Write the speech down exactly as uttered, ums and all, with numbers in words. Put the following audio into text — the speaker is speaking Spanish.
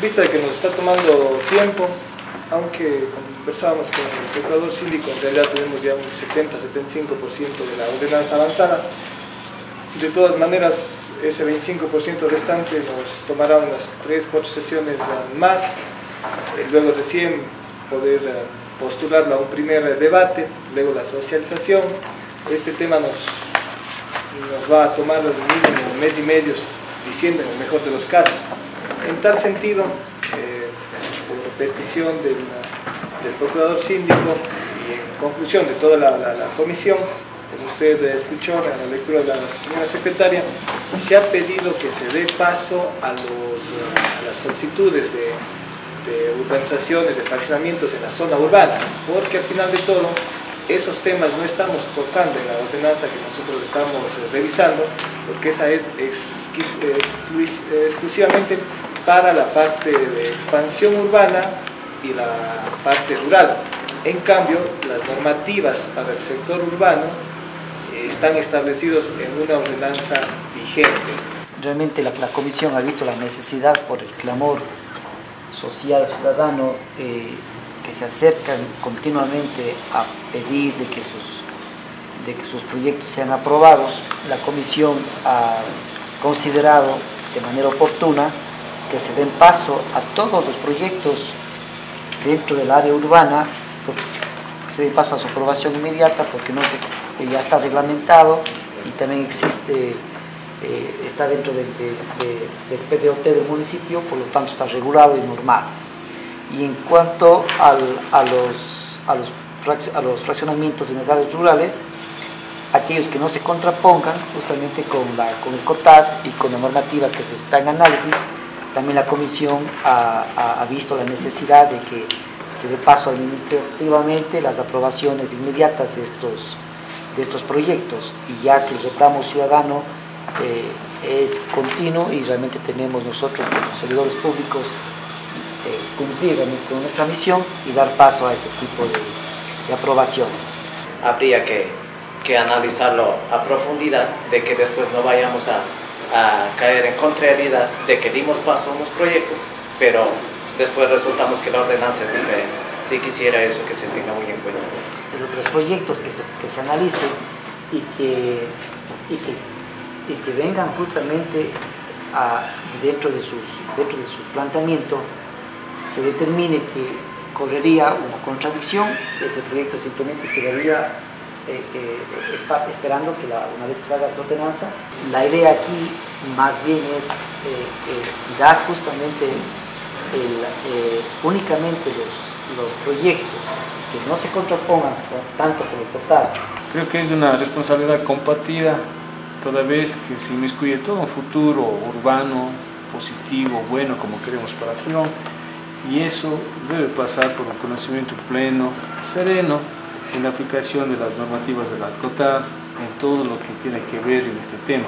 vista de que nos está tomando tiempo, aunque conversábamos con el Procurador Síndico, en realidad tenemos ya un setenta a setenta y cinco por ciento de la ordenanza avanzada. De todas maneras, ese veinticinco por ciento restante nos tomará unas tres a cuatro sesiones más, luego recién poder postularlo a un primer debate, luego la socialización. Este tema nos, nos va a tomar al mínimo un mes y medio, diciembre en el mejor de los casos. En tal sentido, eh, por petición del, del Procurador Síndico y en conclusión de toda la, la, la comisión, como usted escuchó en la lectura de la señora secretaria, se ha pedido que se dé paso a, los, a las solicitudes de, de urbanizaciones, de fraccionamientos en la zona urbana, porque al final de todo, esos temas no estamos tocando en la ordenanza que nosotros estamos revisando, porque esa es exclusivamente para la parte de expansión urbana y la parte rural. En cambio, las normativas para el sector urbano están establecidos en una ordenanza vigente. Realmente la, la Comisión ha visto la necesidad por el clamor social ciudadano eh, que se acercan continuamente a pedir de que, sus, de que sus proyectos sean aprobados. La Comisión ha considerado de manera oportuna que se den paso a todos los proyectos dentro del área urbana, que se den paso a su aprobación inmediata porque no se... ya está reglamentado y también existe, eh, está dentro del, del, del P D O T del municipio, por lo tanto está regulado y normado. Y en cuanto al, a, los, a, los fraccion, a los fraccionamientos en las áreas rurales, aquellos que no se contrapongan justamente con, la, con el COOTAD y con la normativa que se está en análisis, también la Comisión ha, ha, ha visto la necesidad de que se dé paso administrativamente las aprobaciones inmediatas de estos de estos proyectos, y ya que el reclamo ciudadano eh, es continuo y realmente tenemos nosotros como servidores públicos eh, cumplir con nuestra misión y dar paso a este tipo de, de aprobaciones. Habría que, que analizarlo a profundidad, de que después no vayamos a, a caer en contrariedad de que dimos paso a unos proyectos, pero después resultamos que la ordenanza es diferente. Sí quisiera eso que se tenga muy en cuenta. Pero otros proyectos que se, que se analicen y que, y, que, y que vengan justamente a, dentro, de sus, dentro de sus planteamientos, se determine que correría una contradicción, ese proyecto simplemente quedaría eh, eh, espa, esperando que la, una vez que salga esta ordenanza. La idea aquí más bien es eh, eh, dar justamente el, eh, únicamente los los proyectos que no se contrapongan tanto con el total. Creo que es una responsabilidad compartida, toda vez que se inmiscuye todo un futuro urbano, positivo, bueno, como queremos para Girón, y eso debe pasar por un conocimiento pleno, sereno, en la aplicación de las normativas de la COOTAD, en todo lo que tiene que ver en este tema.